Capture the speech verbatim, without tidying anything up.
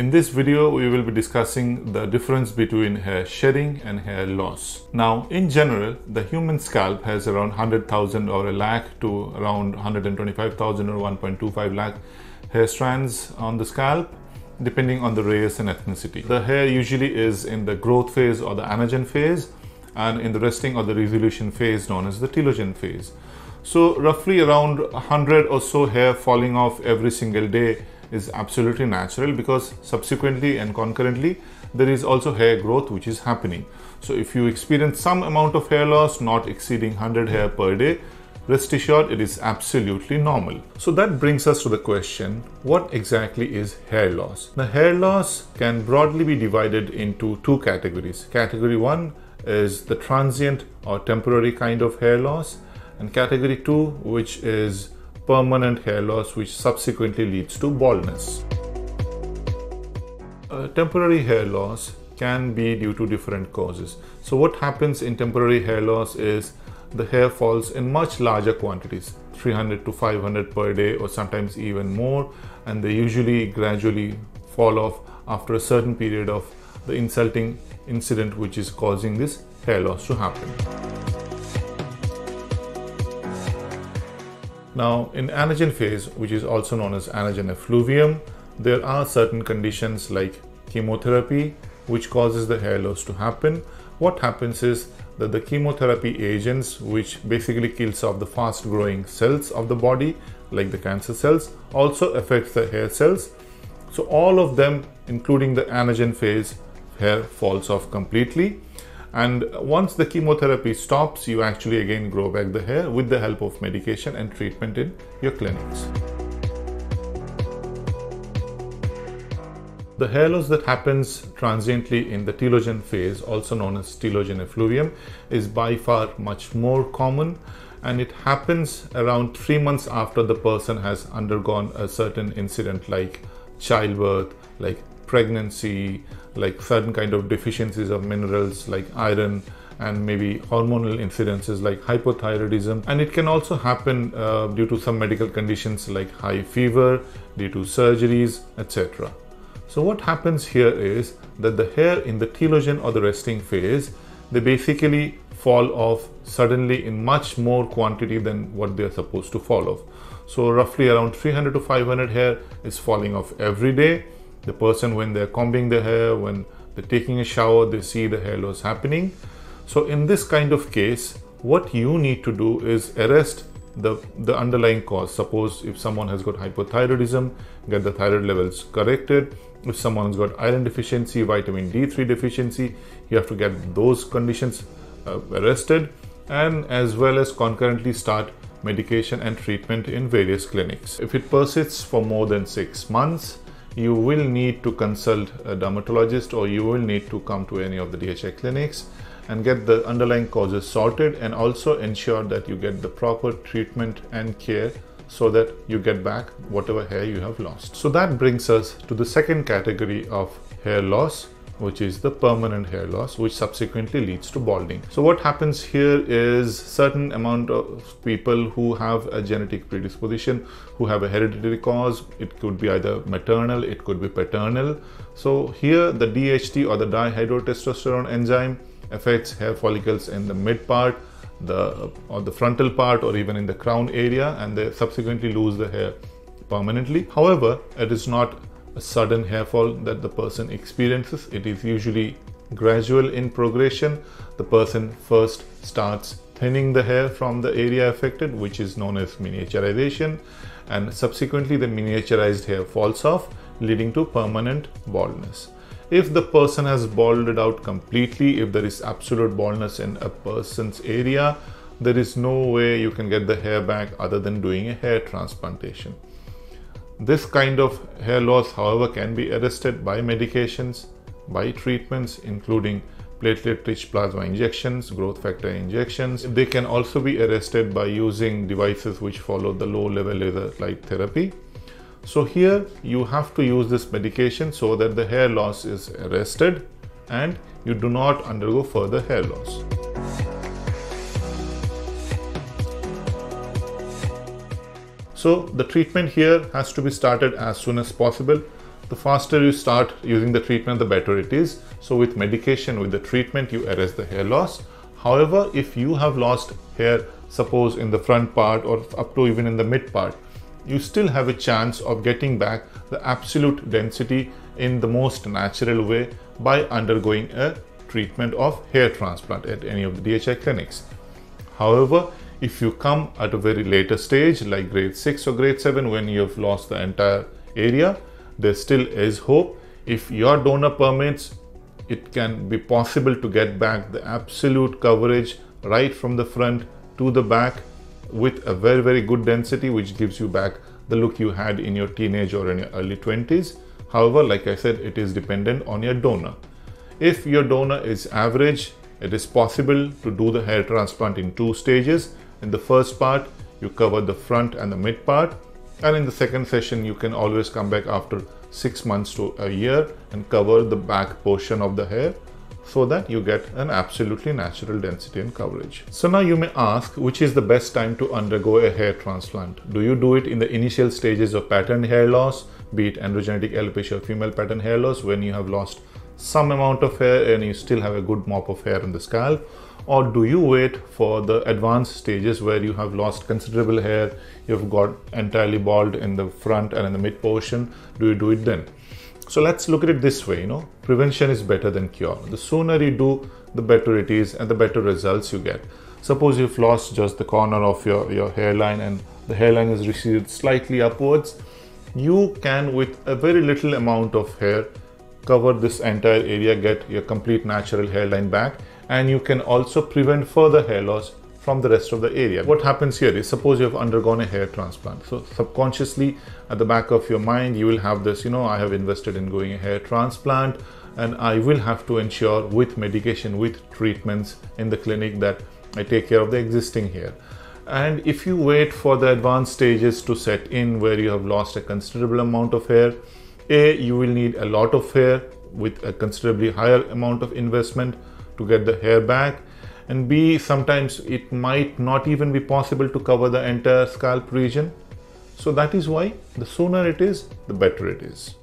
In this video, we will be discussing the difference between hair shedding and hair loss. Now, in general, the human scalp has around one hundred thousand or a lakh to around one hundred twenty-five thousand or one point two five lakh hair strands on the scalp, depending on the race and ethnicity. The hair usually is in the growth phase or the anagen phase, and in the resting or the resolution phase known as the telogen phase. So roughly around one hundred or so hair falling off every single day is absolutely natural, because subsequently and concurrently there is also hair growth which is happening. So if you experience some amount of hair loss not exceeding one hundred hair per day, rest assured it is absolutely normal. So that brings us to the question, what exactly is hair loss? The hair loss can broadly be divided into two categories. Category one is the transient or temporary kind of hair loss, and category two, which is permanent hair loss, which subsequently leads to baldness. Uh, temporary hair loss can be due to different causes. So what happens in temporary hair loss is the hair falls in much larger quantities, three hundred to five hundred per day or sometimes even more, and they usually gradually fall off after a certain period of the insulting incident which is causing this hair loss to happen. Now, in anagen phase, which is also known as anagen effluvium, there are certain conditions like chemotherapy, which causes the hair loss to happen. What happens is that the chemotherapy agents, which basically kills off the fast growing cells of the body, like the cancer cells, also affects the hair cells. So all of them, including the anagen phase, hair falls off completely. And once the chemotherapy stops, you actually again grow back the hair with the help of medication and treatment in your clinics. The hair loss that happens transiently in the telogen phase, also known as telogen effluvium, is by far much more common, and it happens around three months after the person has undergone a certain incident like childbirth, like pregnancy, like certain kind of deficiencies of minerals like iron, and maybe hormonal incidences like hypothyroidism. And it can also happen uh, due to some medical conditions like high fever, due to surgeries, et cetera. So what happens here is that the hair in the telogen or the resting phase, they basically fall off suddenly in much more quantity than what they are supposed to fall off. So roughly around three hundred to five hundred hair is falling off every day. The person, when they're combing their hair, when they're taking a shower, they see the hair loss happening. So in this kind of case, what you need to do is arrest the, the underlying cause. Suppose if someone has got hypothyroidism, get the thyroid levels corrected. If someone's got iron deficiency, vitamin D three deficiency, you have to get those conditions uh, arrested, and as well as concurrently start medication and treatment in various clinics. If it persists for more than six months, you will need to consult a dermatologist, or you will need to come to any of the D H A clinics and get the underlying causes sorted, and also ensure that you get the proper treatment and care so that you get back whatever hair you have lost. So that brings us to the second category of hair loss, which is the permanent hair loss, which subsequently leads to balding. So what happens here is certain amount of people who have a genetic predisposition, who have a hereditary cause. It could be either maternal, it could be paternal. So here the D H T or the dihydrotestosterone enzyme affects hair follicles in the mid part, the or the frontal part, or even in the crown area, and they subsequently lose the hair permanently. However, it is not a sudden hair fall that the person experiences. It is usually gradual in progression. The person first starts thinning the hair from the area affected, which is known as miniaturization, and subsequently the miniaturized hair falls off, leading to permanent baldness. If the person has balded out completely, if there is absolute baldness in a person's area, there is no way you can get the hair back other than doing a hair transplantation. This kind of hair loss, however, can be arrested by medications, by treatments, including platelet-rich plasma injections, growth factor injections. They can also be arrested by using devices which follow the low level laser light therapy. So here you have to use this medication so that the hair loss is arrested and you do not undergo further hair loss. So the treatment here has to be started as soon as possible. the faster you start using the treatment, the better it is. So with medication, with the treatment, you arrest the hair loss. However, if you have lost hair, suppose in the front part or up to even in the mid part, you still have a chance of getting back the absolute density in the most natural way by undergoing a treatment of hair transplant at any of the D H I clinics. However, if you come at a very later stage like grade six or grade seven, when you have lost the entire area, there still is hope. If your donor permits, it can be possible to get back the absolute coverage right from the front to the back with a very, very good density, which gives you back the look you had in your teenage or in your early twenties. However, like I said, it is dependent on your donor. If your donor is average, it is possible to do the hair transplant in two stages. In the first part, you cover the front and the mid part. And in the second session, you can always come back after six months to a year and cover the back portion of the hair, so that you get an absolutely natural density and coverage. So now you may ask, which is the best time to undergo a hair transplant? Do you do it in the initial stages of pattern hair loss, be it androgenetic alopecia or female pattern hair loss, when you have lost some amount of hair and you still have a good mop of hair on the scalp? Or do you wait for the advanced stages where you have lost considerable hair, you've got entirely bald in the front and in the mid portion? Do you do it then? So let's look at it this way, you know, prevention is better than cure. The sooner you do, the better it is and the better results you get. Suppose you've lost just the corner of your, your hairline and the hairline has receded slightly upwards. You can, with a very little amount of hair, cover this entire area, get your complete natural hairline back, and you can also prevent further hair loss from the rest of the area. What happens here is, suppose you have undergone a hair transplant. So subconsciously at the back of your mind, you will have this, you know, I have invested in going a hair transplant and I will have to ensure with medication, with treatments in the clinic, that I take care of the existing hair. And if you wait for the advanced stages to set in where you have lost a considerable amount of hair, A, you will need a lot of hair with a considerably higher amount of investment to get the hair back. And B, sometimes it might not even be possible to cover the entire scalp region. So that is why the sooner it is, the better it is.